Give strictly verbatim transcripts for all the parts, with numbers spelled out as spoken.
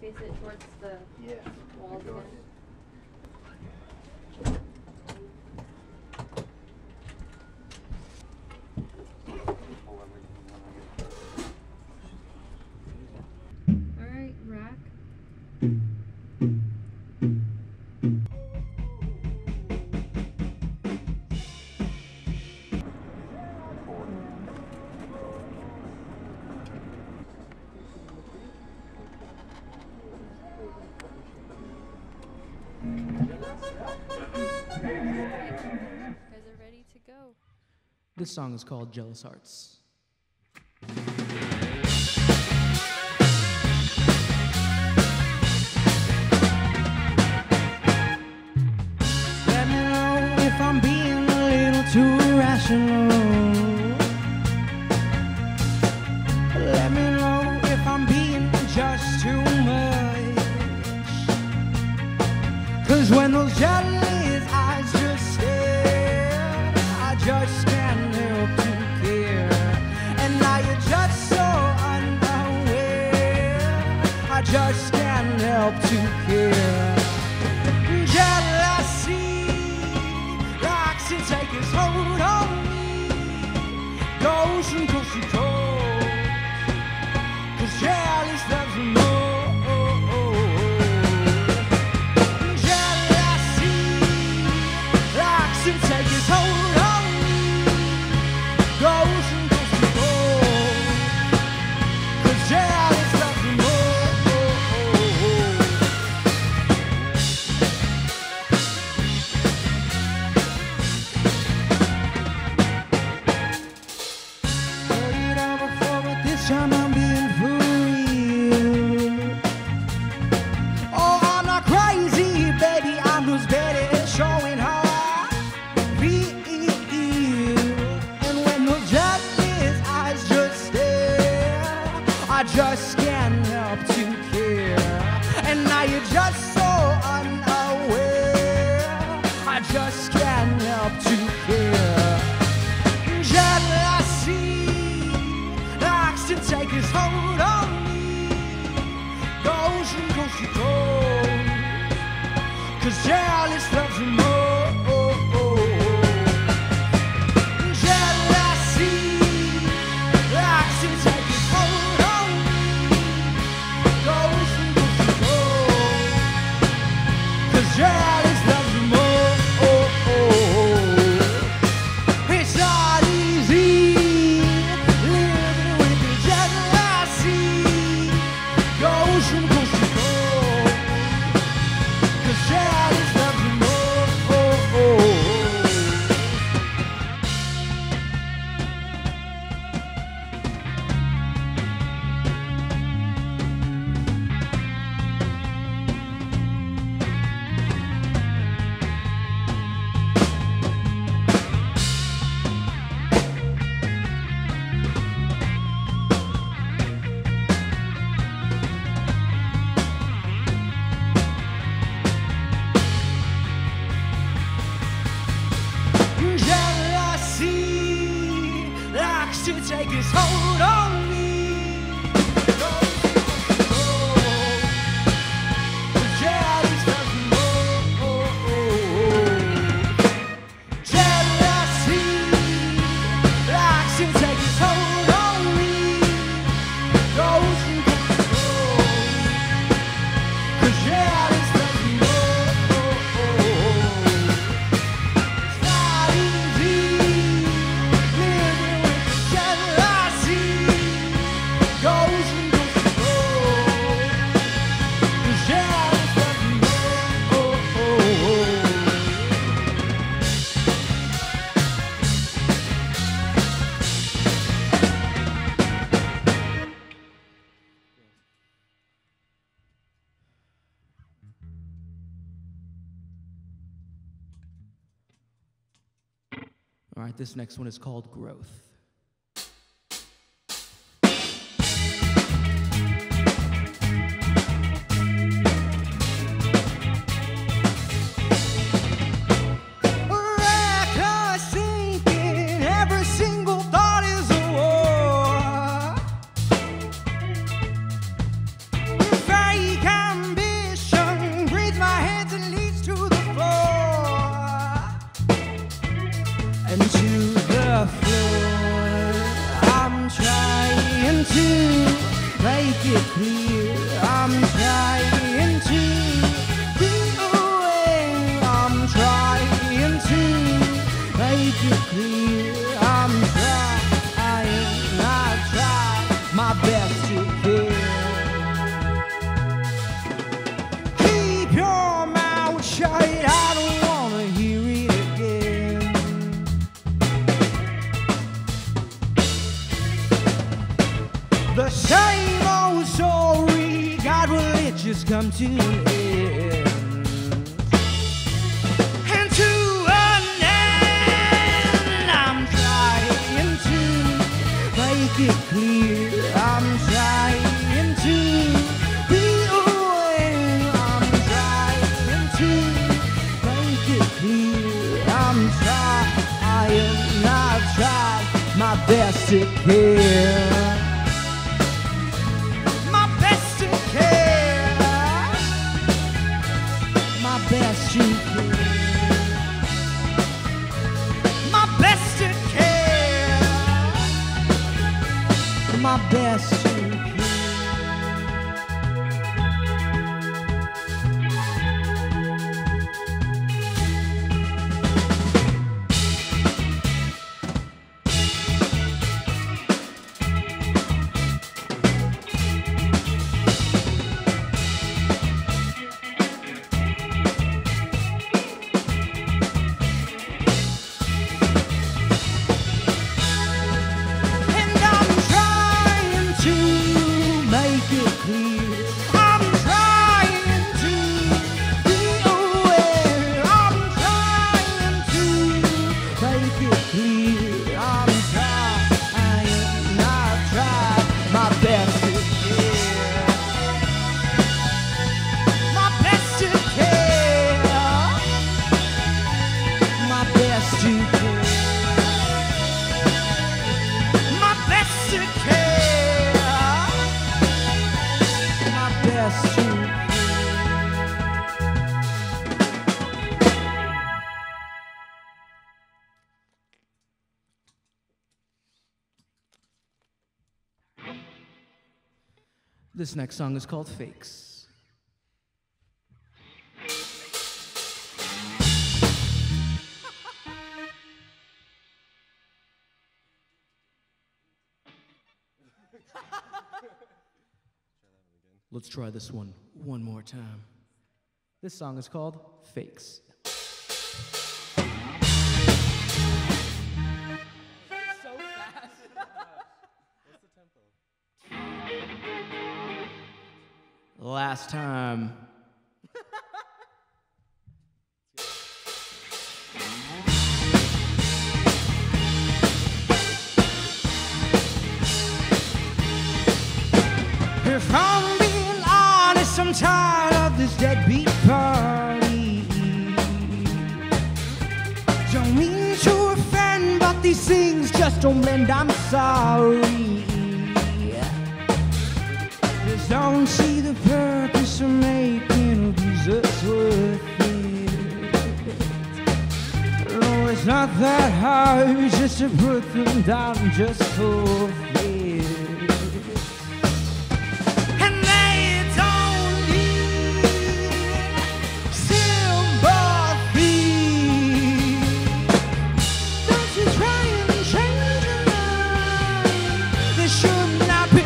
Face it towards the yeah. wall again. Alright, rack. This song is called Jealous Hearts. Let me know if I'm being a little too irrational. Let me know if I'm being just too much. Cause when those jealous eyes just stare, I just can't. Just can't help to care. Jealousy likes to take its hold on me, goes from coast to coast, cause jealous loves me more. Jealousy likes to take its hold on me, goes from coast to coast, cause jealous. Just can't help to care. And now you're just so unaware. I just can't help to care. Jealousy likes to take its hold on me, goes and goes to goes, cause jealous loves me more. Jealousy likes to take its hold. Jealous loves you more. Oh, oh, oh. It's not easy living with the jealousy. Goes from coast to coast, cause jealous loves you more. Oh, oh, oh. To take his hold on me, go, go, go. Jealous loves me more. Oh, oh, oh. Jealousy likes to take his hold on me, goes and goes and goes, cause jealous loves me more. Oh, oh, oh. It's not easy. See you. All right, this next one is called Growth. This next song is called Fakes. Let's try this one one more time. This song is called Fakes. Last time. If I'm being honest, I'm tired of this deadbeat party. Don't mean to offend, but these things just don't mend. I'm sorry. Don't see the purpose of making abusers worth it. No, it's not that hard, it's just to put them down just for fear. And they don't need sympathy. Don't you try and change your mind. They should not be.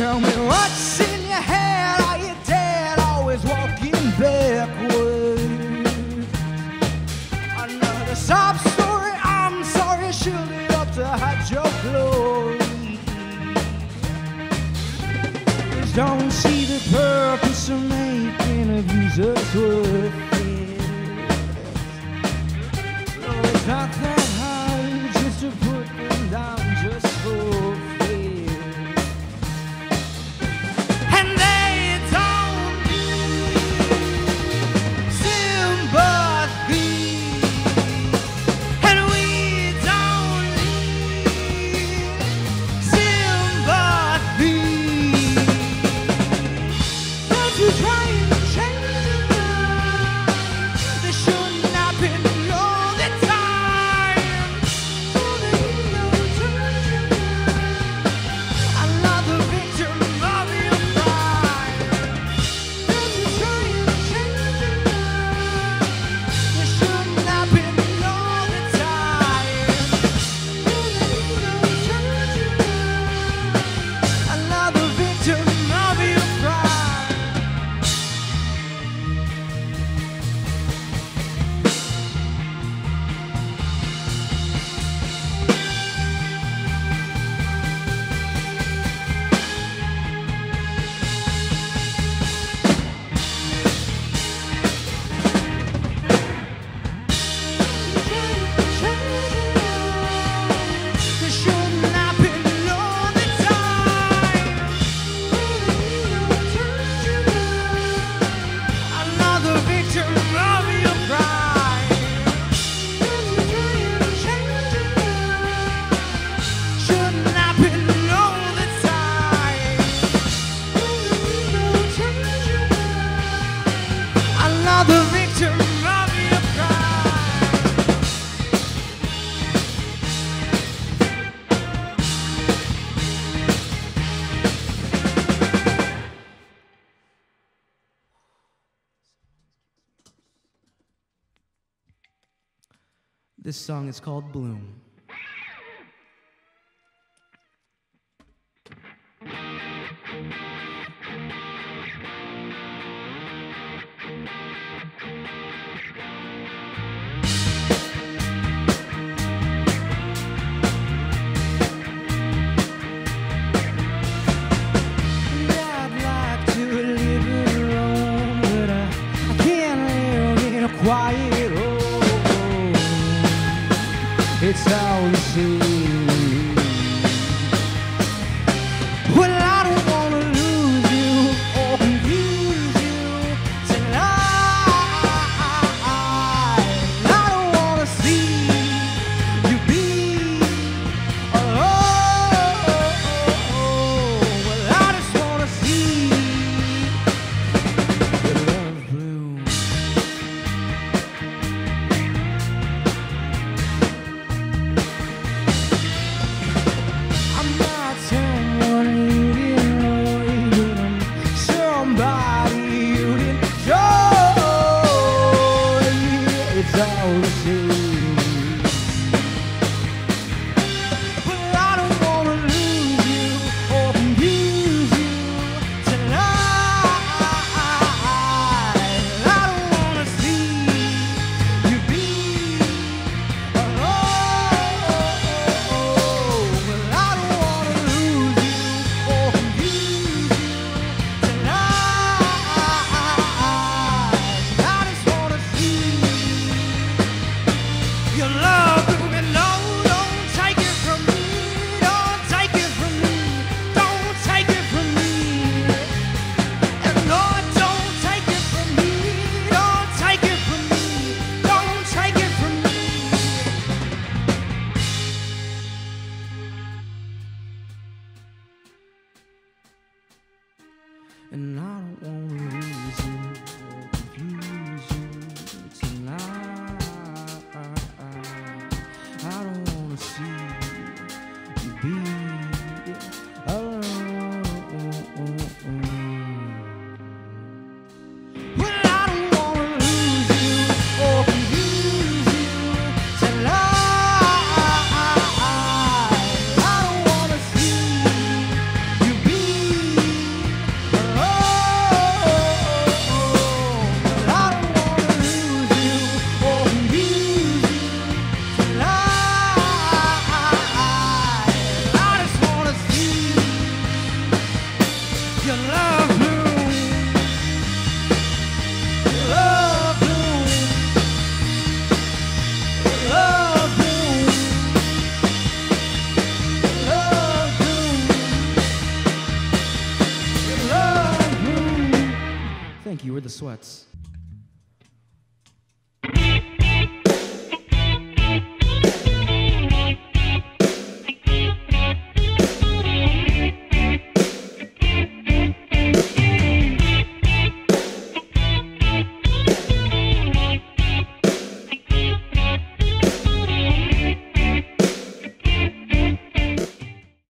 Tell me what's in your head, are you dead, always walking backwards? Another sob story, I'm sorry, shoot it up to hide your Jesus would. No, it's not that hard just to put them down just for fear. And they don't need sympathy, and we don't need sympathy. Don't you try and change them. They should not be. This song is called Bloom. It's how we see. Well, I don't wanna lose you or confuse you tonight. I don't wanna see you be alone. Well, I just wanna see the love bloom. And I don't want to lose you or confuse you tonight. The Sweats.